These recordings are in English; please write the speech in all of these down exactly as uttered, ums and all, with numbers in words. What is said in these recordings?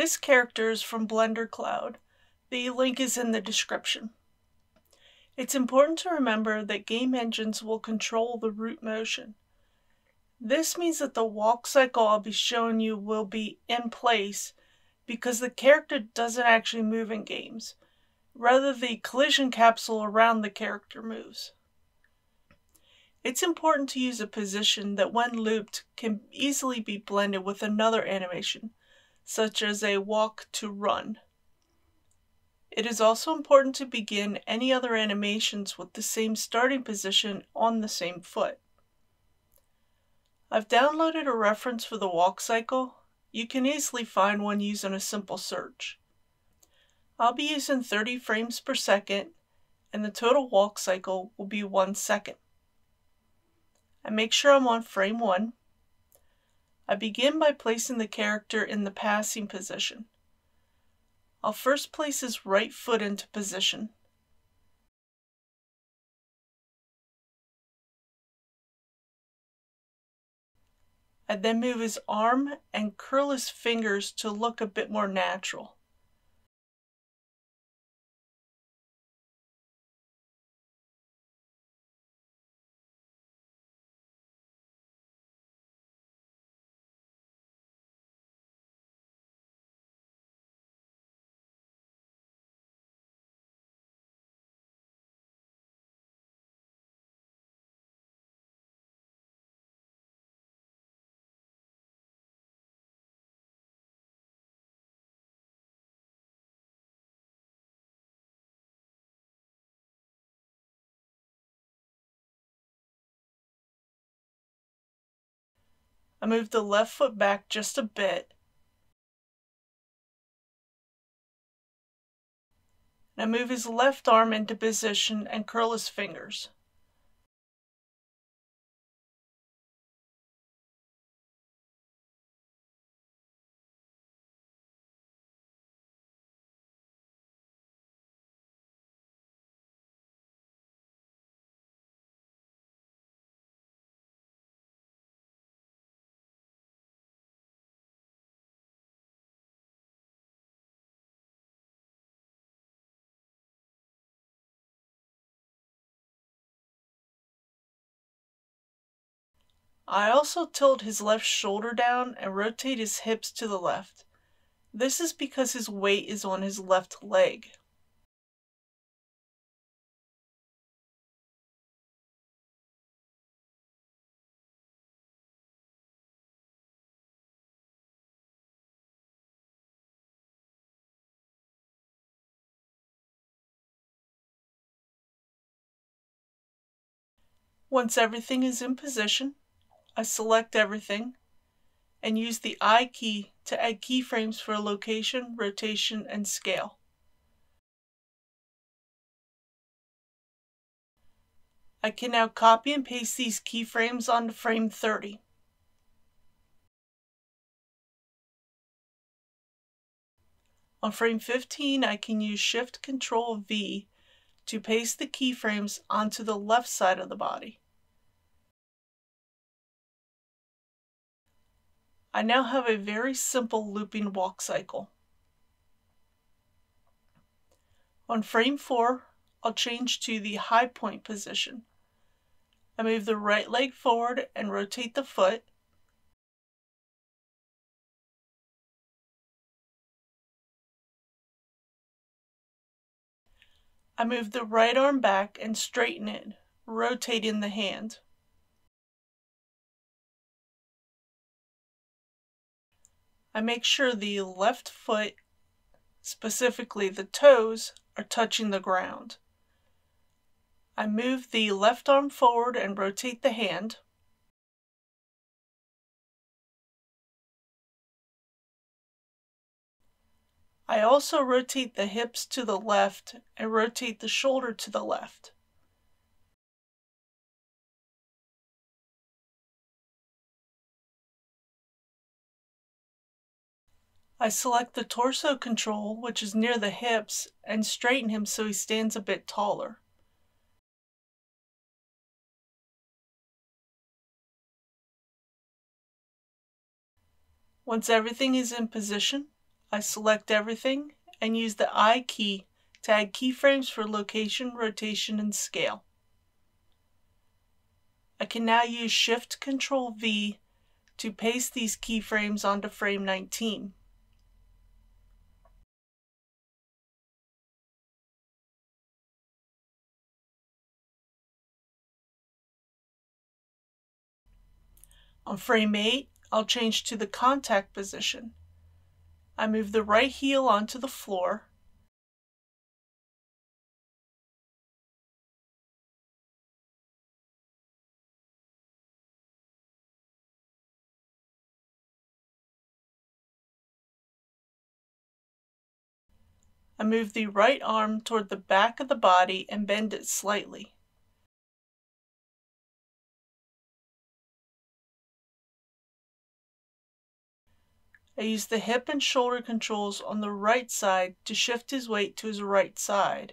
This character is from Blender Cloud. The link is in the description. It's important to remember that game engines will control the root motion. This means that the walk cycle I'll be showing you will be in place because the character doesn't actually move in games. Rather, the collision capsule around the character moves. It's important to use a position that, when looped, can easily be blended with another animation, such as a walk to run. It is also important to begin any other animations with the same starting position on the same foot. I've downloaded a reference for the walk cycle. You can easily find one using a simple search. I'll be using thirty frames per second, and the total walk cycle will be one second. I make sure I'm on frame one. I begin by placing the character in the passing position. I'll first place his right foot into position. I then move his arm and curl his fingers to look a bit more natural. I move the left foot back just a bit. And I move his left arm into position and curl his fingers. I also tilt his left shoulder down and rotate his hips to the left. This is because his weight is on his left leg. Once everything is in position, I select everything and use the I key to add keyframes for location, rotation, and scale. I can now copy and paste these keyframes onto frame thirty. On frame fifteen, I can use Shift Control V to paste the keyframes onto the left side of the body. I now have a very simple looping walk cycle. On frame four, I'll change to the high point position. I move the right leg forward and rotate the foot. I move the right arm back and straighten it, rotating the hand. I make sure the left foot, specifically the toes, are touching the ground. I move the left arm forward and rotate the hand. I also rotate the hips to the left and rotate the shoulder to the left. I select the torso control, which is near the hips, and straighten him so he stands a bit taller. Once everything is in position, I select everything and use the I key to add keyframes for location, rotation, and scale. I can now use Shift Control V to paste these keyframes onto frame nineteen. On frame eight, I'll change to the contact position. I move the right heel onto the floor, I move the right arm toward the back of the body and bend it slightly. I use the hip and shoulder controls on the right side to shift his weight to his right side.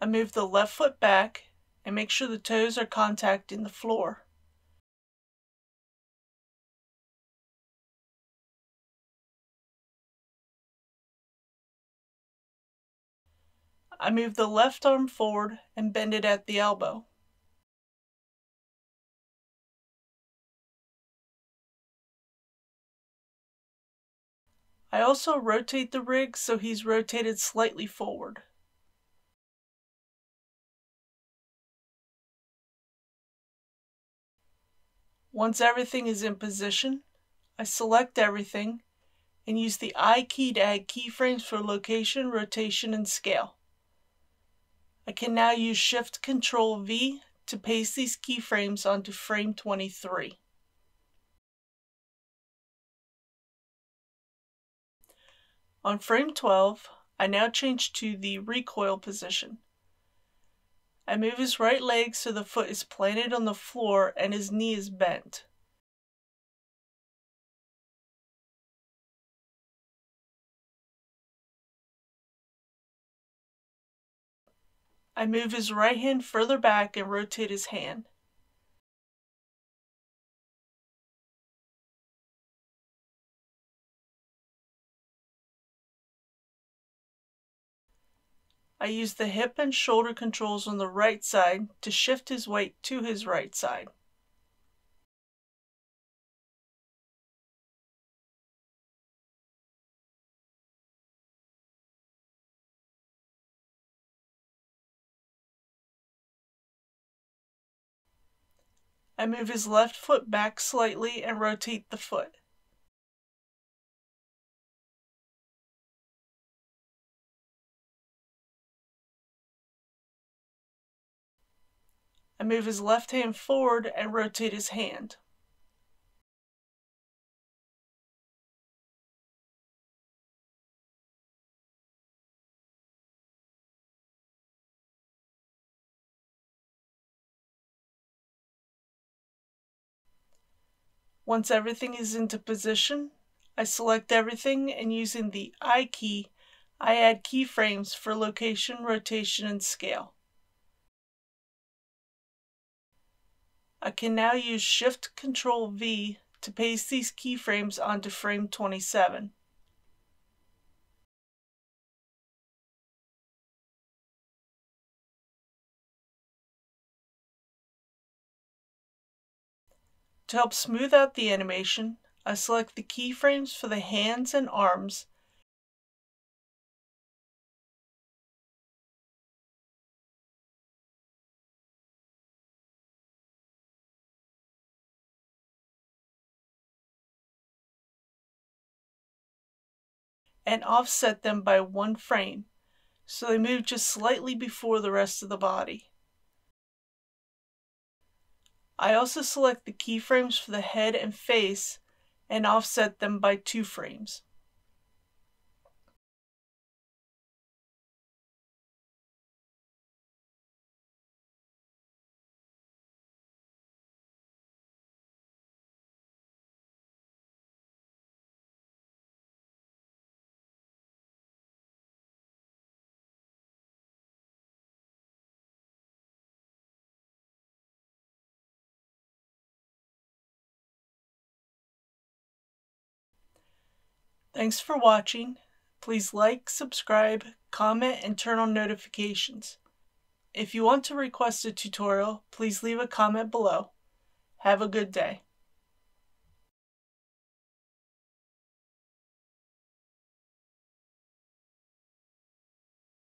I move the left foot back and make sure the toes are contacting the floor. I move the left arm forward and bend it at the elbow. I also rotate the rig so he's rotated slightly forward. Once everything is in position, I select everything and use the I key to add keyframes for location, rotation, and scale. I can now use Shift Control V to paste these keyframes onto frame twenty-three. On frame twelve, I now change to the recoil position. I move his right leg so the foot is planted on the floor and his knee is bent. I move his right hand further back and rotate his hand. I use the hip and shoulder controls on the right side to shift his weight to his right side. I move his left foot back slightly and rotate the foot. I move his left hand forward and rotate his hand. Once everything is into position, I select everything and using the I key, I add keyframes for location, rotation, and scale. I can now use Shift Control V to paste these keyframes onto frame twenty-seven. To help smooth out the animation, I select the keyframes for the hands and arms and offset them by one frame, so they move just slightly before the rest of the body. I also select the keyframes for the head and face and offset them by two frames. Thanks for watching. Please like, subscribe, comment, and turn on notifications. If you want to request a tutorial, please leave a comment below. Have a good day.